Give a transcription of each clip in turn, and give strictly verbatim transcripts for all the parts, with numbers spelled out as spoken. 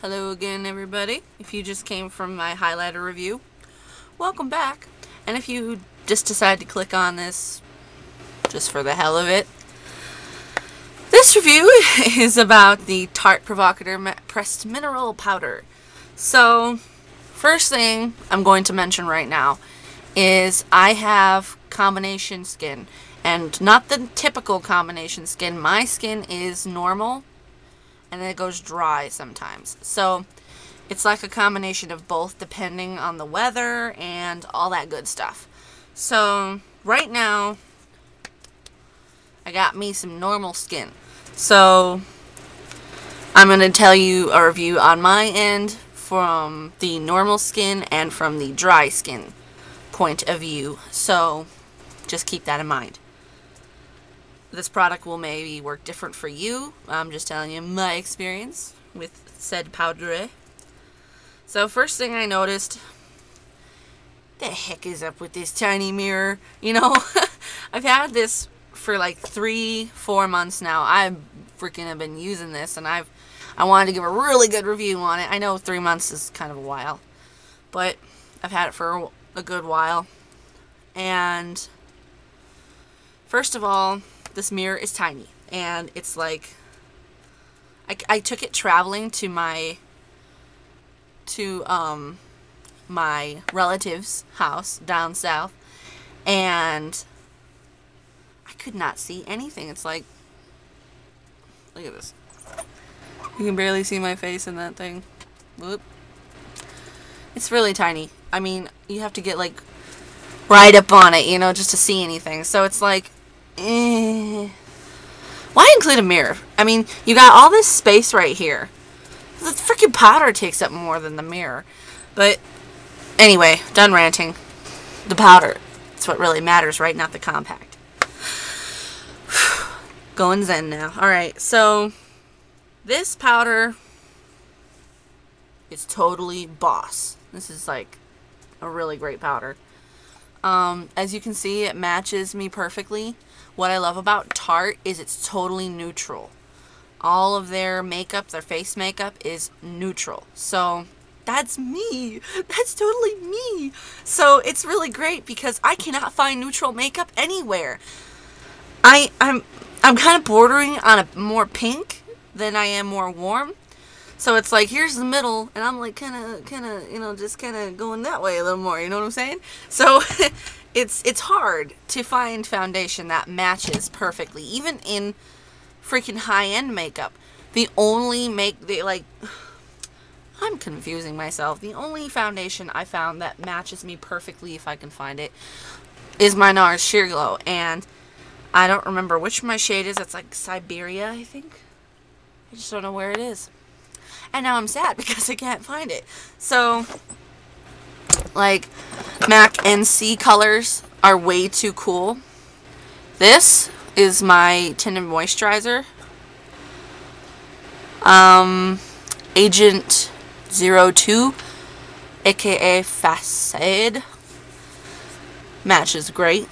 Hello again, everybody. If you just came from my highlighter review, welcome back. And if you just decide to click on this just for the hell of it, this review is about the Tarte Provocateur Pressed Mineral Powder. So first thing I'm going to mention right now is I have combination skin, and not the typical combination skin. My skin is normal, and then it goes dry sometimes. So it's like a combination of both depending on the weather and all that good stuff. So right now I got me some normal skin. So I'm going to tell you a review on my end from the normal skin and from the dry skin point of view. So just keep that in mind. This product will maybe work different for you. I'm just telling you my experience with said powder. So first thing I noticed, the heck is up with this tiny mirror? You know, I've had this for like three, four months now. I freaking have been using this, and I've I wanted to give a really good review on it. I know three months is kind of a while, but I've had it for a good while. And first of all, this mirror is tiny, and it's like, I, I took it traveling to my, to um, my relative's house down south, and I could not see anything. It's like, look at this. You can barely see my face in that thing. Whoop. It's really tiny. I mean, you have to get like right up on it, you know, just to see anything. So it's like, Eh. why include a mirror? I mean, you got all this space right here. The freaking powder takes up more than the mirror. But anyway, done ranting. The powder, it's what really matters, right? Not the compact. Going zen now. Alright, so this powder is totally boss. This is like a really great powder. Um, as you can see, it matches me perfectly. What I love about Tarte is it's totally neutral. All of their makeup, their face makeup, is neutral. So that's me. That's totally me. So it's really great because I cannot find neutral makeup anywhere. I, I'm, I'm kind of bordering on a more pink than I am more warm. So it's like, here's the middle, and I'm like kind of, kind of, you know, just kind of going that way a little more, you know what I'm saying? So it's it's hard to find foundation that matches perfectly, even in freaking high-end makeup. The only make, they like, I'm confusing myself. The only foundation I found that matches me perfectly, if I can find it, is my NARS Sheer Glow. And I don't remember which my shade is. It's like Siberia, I think. I just don't know where it is. And now I'm sad because I can't find it. So, like, MAC N C colors are way too cool. This is my tinted moisturizer. Um, Agent zero two, aka Facade. Matches great.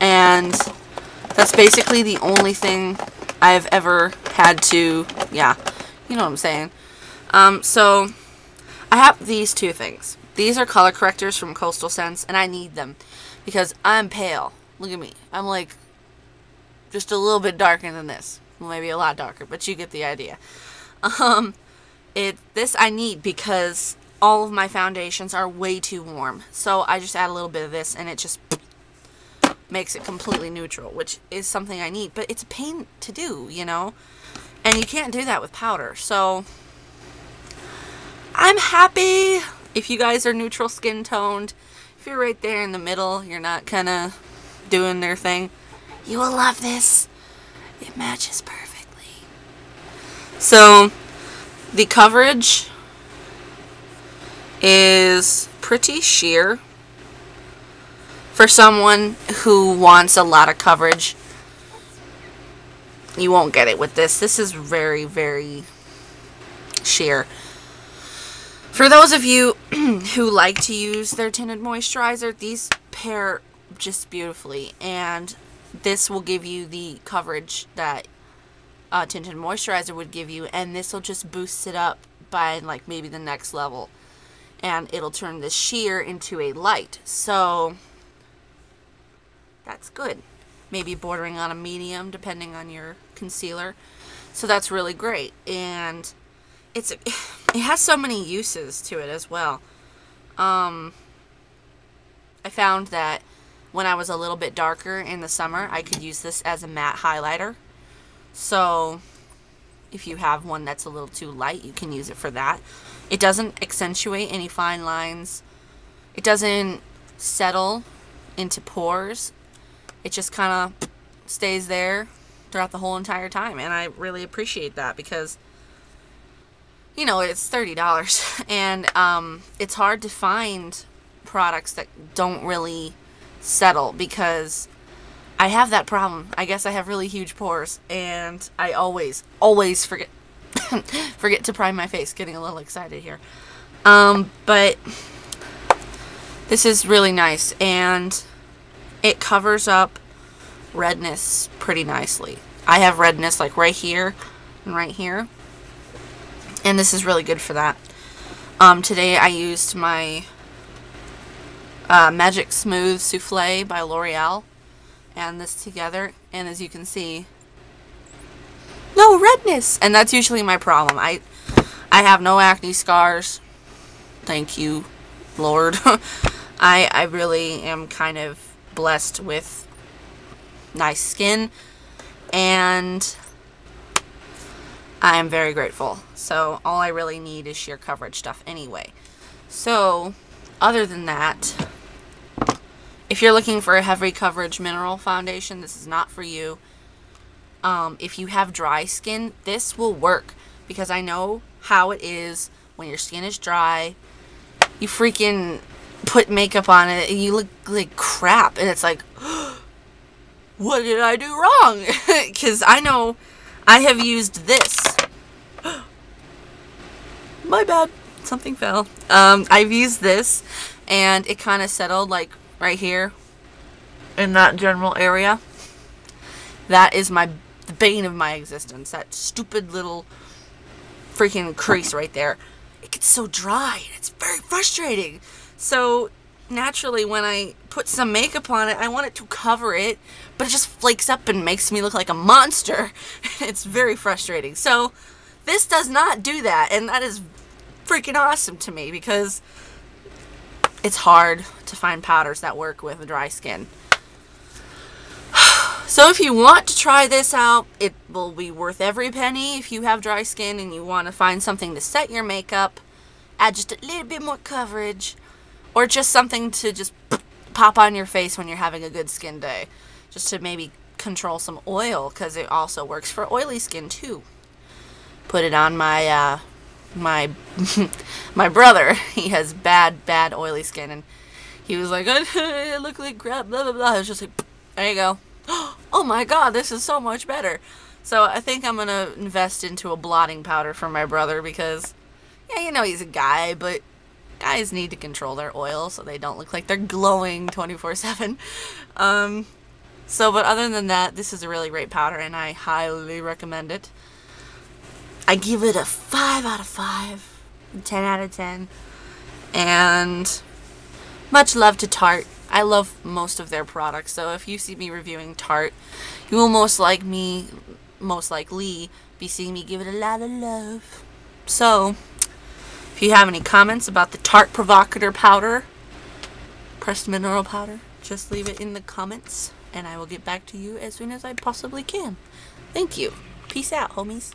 And that's basically the only thing I've ever had to, yeah, you know what I'm saying. Um, so, I have these two things. These are color correctors from Coastal Scents, and I need them because I'm pale. Look at me. I'm like just a little bit darker than this. Well, maybe a lot darker, but you get the idea. Um, it this I need because all of my foundations are way too warm. So I just add a little bit of this, and it just makes it completely neutral, which is something I need. But it's a pain to do, you know? And you can't do that with powder. So I'm happy if you guys are neutral skin toned. If you're right there in the middle, you're not kind of doing their thing, you will love this. It matches perfectly. So the coverage is pretty sheer for someone who wants a lot of coverage. You won't get it with this. This is very, very sheer. For those of you who like to use their tinted moisturizer, these pair just beautifully, and this will give you the coverage that uh, tinted moisturizer would give you, and this will just boost it up by like maybe the next level, and it'll turn the sheer into a light. So that's good. Maybe bordering on a medium depending on your concealer. So that's really great, and it's it has so many uses to it as well. Um, I found that when I was a little bit darker in the summer, I could use this as a matte highlighter. So if you have one that's a little too light, you can use it for that. It doesn't accentuate any fine lines. It doesn't settle into pores. It just kind of stays there throughout the whole entire time. And I really appreciate that because, you know, it's thirty dollars. And um, it's hard to find products that don't really settle, because I have that problem. I guess I have really huge pores, and I always, always forget forget to prime my face. Getting a little excited here. Um, but this is really nice, and it covers up redness pretty nicely. I have redness like right here and right here, and this is really good for that. Um, today I used my uh, Magic Smooth Souffle by L'Oreal and this together, and as you can see, no redness. And that's usually my problem. I I have no acne scars, thank you Lord. I, I really am kind of blessed with nice skin, and I am very grateful. So all I really need is sheer coverage stuff anyway. So other than that, if you're looking for a heavy coverage mineral foundation, this is not for you. Um, if you have dry skin, this will work, because I know how it is when your skin is dry. You freaking put makeup on it and you look like crap, and it's like, what did I do wrong? Because I know I have used this. My bad, something fell. Um, I've used this and it kind of settled like right here in that general area. That is my the bane of my existence, that stupid little freaking crease right there. It gets so dry and it's very frustrating. So naturally when I put some makeup on it, I want it to cover it, but it just flakes up and makes me look like a monster. It's very frustrating. So this does not do that, and that is freaking awesome to me, because it's hard to find powders that work with dry skin. So if you want to try this out, it will be worth every penny. If you have dry skin and you want to find something to set your makeup, add just a little bit more coverage, or just something to just pop on your face when you're having a good skin day, just to maybe control some oil, because it also works for oily skin too. Put it on my uh, my my brother. He has bad bad oily skin, and he was like, I look like crap, blah blah blah. I was just like, there you go. Oh my god, this is so much better. So I think I'm gonna invest into a blotting powder for my brother, because yeah, you know, he's a guy, but guys need to control their oil so they don't look like they're glowing twenty-four seven. Um so but other than that, this is a really great powder, and I highly recommend it. I give it a five out of five, ten out of ten, and much love to Tarte. I love most of their products, so if you see me reviewing Tarte, you will most like me, most likely be seeing me give it a lot of love. So, if you have any comments about the Tarte Provocateur powder, pressed mineral powder, just leave it in the comments, and I will get back to you as soon as I possibly can. Thank you. Peace out, homies.